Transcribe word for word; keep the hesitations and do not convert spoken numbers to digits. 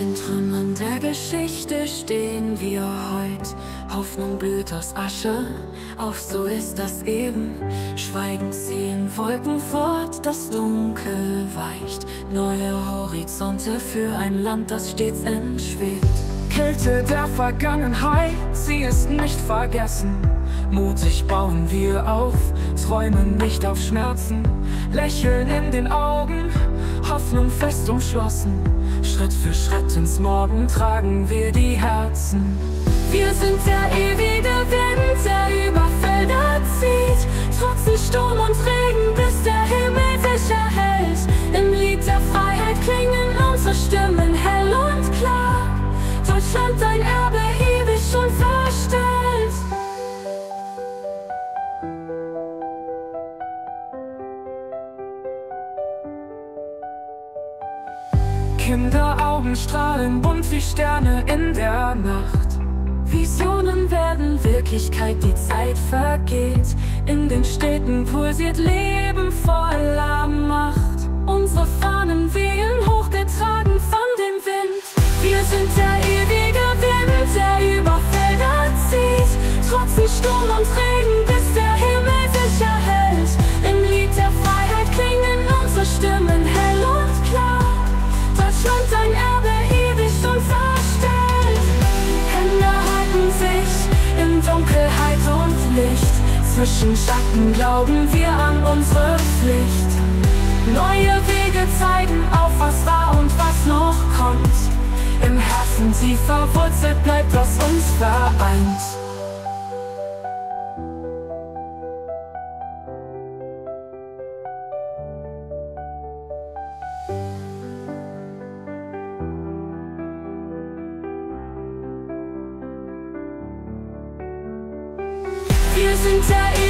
den Trümmern der Geschichte stehen wir heut. Hoffnung blüht aus Asche, auf so ist das eben. Schweigend ziehen Wolken fort, das Dunkel weicht. Neue Horizonte für ein Land, das stets entschwebt. Kälte der Vergangenheit, sie ist nicht vergessen. Mutig bauen wir auf, träumen nicht auf Schmerzen. Lächeln in den Augen, Hoffnung fest umschlossen. Schritt für Schritt ins Morgen tragen wir die Herzen. Wir sind der ewige Wind, der über Felder zieht. Trotzen Sturm und Regen, bis der Himmel sich erhellt. Im Lied der Freiheit klingen unsere Stimmen hell und klar. Deutschland, dein Erbe, ewig unverstellt. Kinderaugen strahlen bunt wie Sterne in der Nacht. Visionen werden Wirklichkeit, die Zeit vergeht. In den Städten pulsiert Leben voller Macht. Unsere Fahnen wehen, hochgetragen von dem Wind. Wir sind der ewige Wind, der über Felder zieht. Trotzen Sturm und Regen, bis der Himmel sich erhellt. Im Lied der Freiheit klingen unsere Stimmen hell und klar. Deutschland, dein Erbe, ewig unverstellt. Hände halten sich in Dunkelheit und Licht. Zwischen Schatten glauben wir an unsere Pflicht. Neue Wege zeigen auf, was war und was noch kommt. Im Herzen tief verwurzelt bleibt, was uns vereint. Wir sind der